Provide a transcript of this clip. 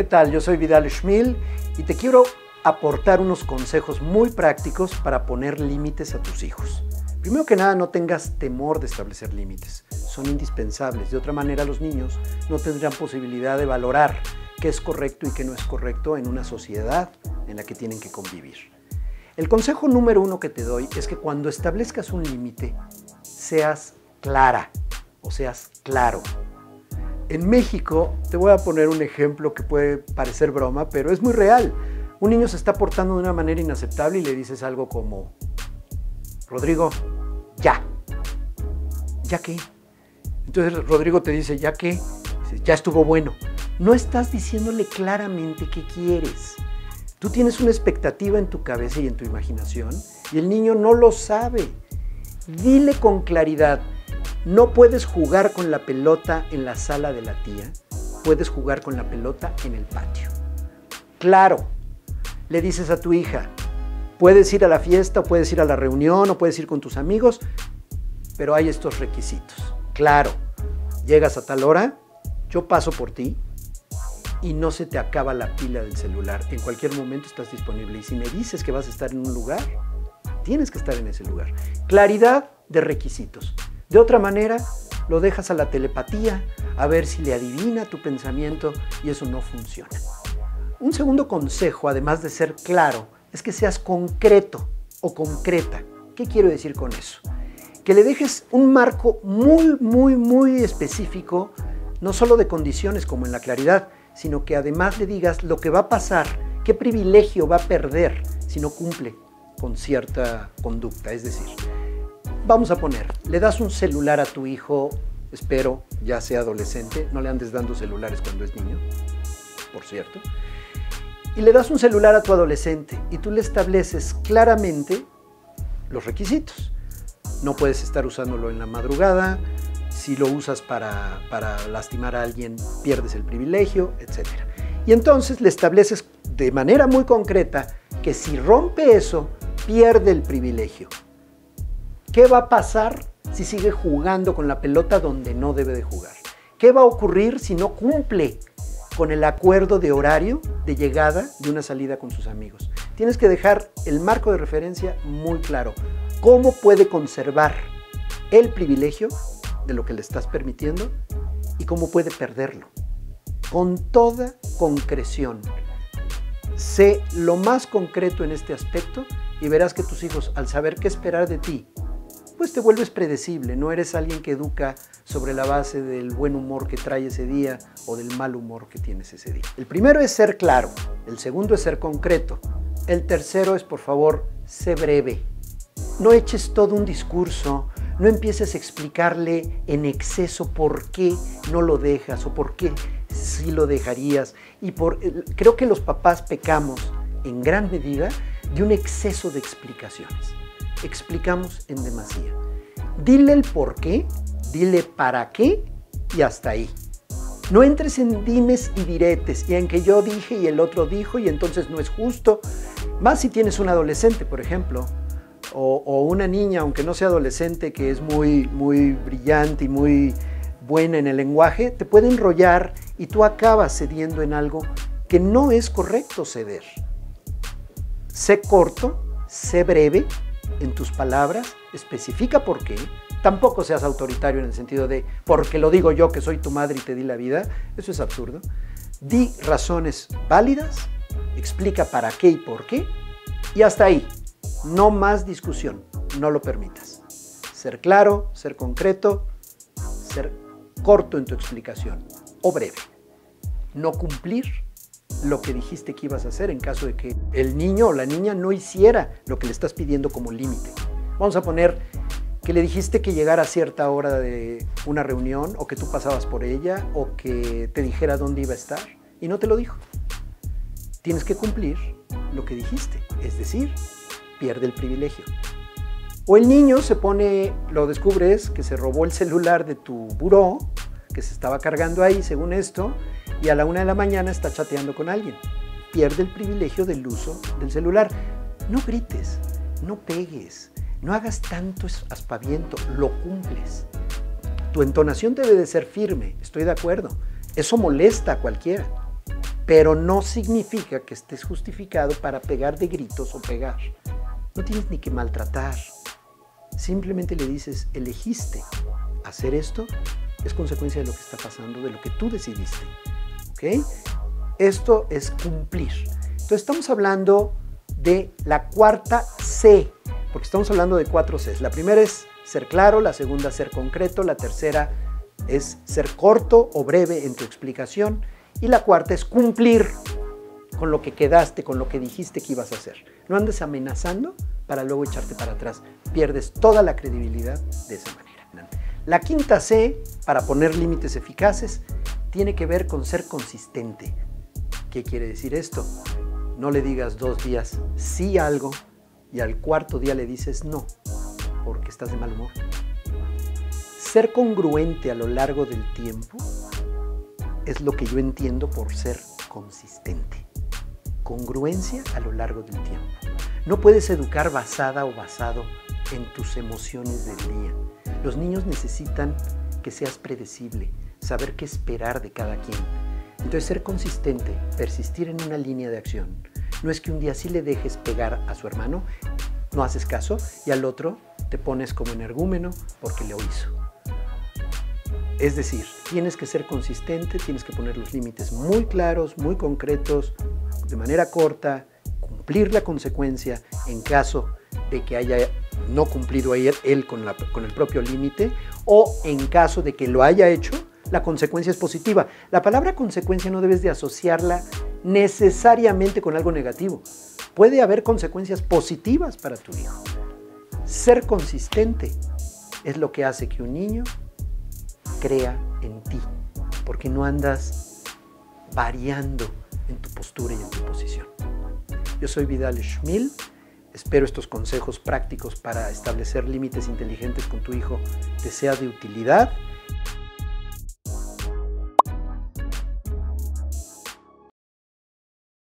¿Qué tal? Yo soy Vidal Schmill y te quiero aportar unos consejos muy prácticos para poner límites a tus hijos. Primero que nada, no tengas temor de establecer límites, son indispensables. De otra manera, los niños no tendrán posibilidad de valorar qué es correcto y qué no es correcto en una sociedad en la que tienen que convivir. El consejo número uno que te doy es que cuando establezcas un límite, seas clara o seas claro. En México, te voy a poner un ejemplo que puede parecer broma, pero es muy real. Un niño se está portando de una manera inaceptable y le dices algo como: Rodrigo, ya. ¿Ya qué? Entonces Rodrigo te dice: ¿ya qué? Dices: ya estuvo bueno. No estás diciéndole claramente qué quieres. Tú tienes una expectativa en tu cabeza y en tu imaginación y el niño no lo sabe. Dile con claridad: no puedes jugar con la pelota en la sala de la tía, puedes jugar con la pelota en el patio. Claro, le dices a tu hija: puedes ir a la fiesta, o puedes ir a la reunión, o puedes ir con tus amigos, pero hay estos requisitos. Claro, llegas a tal hora, yo paso por ti y no se te acaba la pila del celular. En cualquier momento estás disponible y si me dices que vas a estar en un lugar, tienes que estar en ese lugar. Claridad de requisitos. De otra manera, lo dejas a la telepatía, a ver si le adivina tu pensamiento y eso no funciona. Un segundo consejo, además de ser claro, es que seas concreto o concreta. ¿Qué quiero decir con eso? Que le dejes un marco muy específico, no solo de condiciones como en la claridad, sino que además le digas lo que va a pasar, qué privilegio va a perder si no cumple con cierta conducta. Es decir, vamos a poner, le das un celular a tu hijo, espero ya sea adolescente, no le andes dando celulares cuando es niño, por cierto. Y le das un celular a tu adolescente y tú le estableces claramente los requisitos. No puedes estar usándolo en la madrugada, si lo usas para lastimar a alguien pierdes el privilegio, etc. Y entonces le estableces de manera muy concreta que si rompe eso, pierde el privilegio. ¿Qué va a pasar si sigue jugando con la pelota donde no debe de jugar? ¿Qué va a ocurrir si no cumple con el acuerdo de horario de llegada de una salida con sus amigos? Tienes que dejar el marco de referencia muy claro. ¿Cómo puede conservar el privilegio de lo que le estás permitiendo y cómo puede perderlo? Con toda concreción. Sé lo más concreto en este aspecto y verás que tus hijos, al saber qué esperar de ti, pues te vuelves predecible, no eres alguien que educa sobre la base del buen humor que trae ese día o del mal humor que tienes ese día. El primero es ser claro, el segundo es ser concreto, el tercero es, por favor, sé breve. No eches todo un discurso, no empieces a explicarle en exceso por qué no lo dejas o por qué sí lo dejarías. Creo que los papás pecamos en gran medida de un exceso de explicaciones. Explicamos en demasía. Dile el por qué, dile para qué y hasta ahí. No entres en dimes y diretes y en que yo dije y el otro dijo y entonces no es justo. Más si tienes un adolescente, por ejemplo, o una niña, aunque no sea adolescente, que es muy brillante y muy buena en el lenguaje, te puede enrollar y tú acabas cediendo en algo que no es correcto ceder. Sé corto, sé breve en tus palabras, especifica por qué. Tampoco seas autoritario en el sentido de porque lo digo yo que soy tu madre y te di la vida. Eso es absurdo. Di razones válidas, explica para qué y por qué y hasta ahí. No más discusión, no lo permitas. Ser claro, ser concreto, ser corto en tu explicación o breve. No cumplir lo que dijiste que ibas a hacer en caso de que el niño o la niña no hiciera lo que le estás pidiendo como límite. Vamos a poner que le dijiste que llegara a cierta hora de una reunión o que tú pasabas por ella o que te dijera dónde iba a estar y no te lo dijo. Tienes que cumplir lo que dijiste, es decir, pierde el privilegio. O el niño se pone, lo descubres, que se robó el celular de tu buró, que se estaba cargando ahí según esto, y a la 1 de la mañana está chateando con alguien. Pierde el privilegio del uso del celular. No grites, no pegues, no hagas tanto aspaviento, lo cumples. Tu entonación debe de ser firme, estoy de acuerdo. Eso molesta a cualquiera, pero no significa que estés justificado para pegar de gritos o pegar. No tienes ni que maltratar. Simplemente le dices, elegiste hacer esto, es consecuencia de lo que está pasando, de lo que tú decidiste. ¿Ok? Esto es cumplir. Entonces estamos hablando de la cuarta C, porque estamos hablando de 4 Cs. La primera es ser claro, la segunda ser concreto, la tercera es ser corto o breve en tu explicación y la cuarta es cumplir con lo que quedaste, con lo que dijiste que ibas a hacer. No andes amenazando para luego echarte para atrás. Pierdes toda la credibilidad de esa manera. La quinta C, para poner límites eficaces, tiene que ver con ser consistente. ¿Qué quiere decir esto? No le digas 2 días sí a algo y al 4º día le dices no, porque estás de mal humor. Ser congruente a lo largo del tiempo es lo que yo entiendo por ser consistente. Congruencia a lo largo del tiempo. No puedes educar basada o basado en tus emociones del día. Los niños necesitan que seas predecible, saber qué esperar de cada quien. Entonces, ser consistente, persistir en una línea de acción. No es que un día sí le dejes pegar a su hermano, no haces caso, y al otro te pones como energúmeno porque lo hizo. Es decir, tienes que ser consistente, tienes que poner los límites muy claros, muy concretos, de manera corta, cumplir la consecuencia en caso de que haya no cumplido él con el propio límite, o en caso de que lo haya hecho, la consecuencia es positiva. La palabra consecuencia no debes de asociarla necesariamente con algo negativo. Puede haber consecuencias positivas para tu hijo. Ser consistente es lo que hace que un niño crea en ti, porque no andas variando en tu postura y en tu posición. Yo soy Vidal Schmill. Espero estos consejos prácticos para establecer límites inteligentes con tu hijo te sea de utilidad.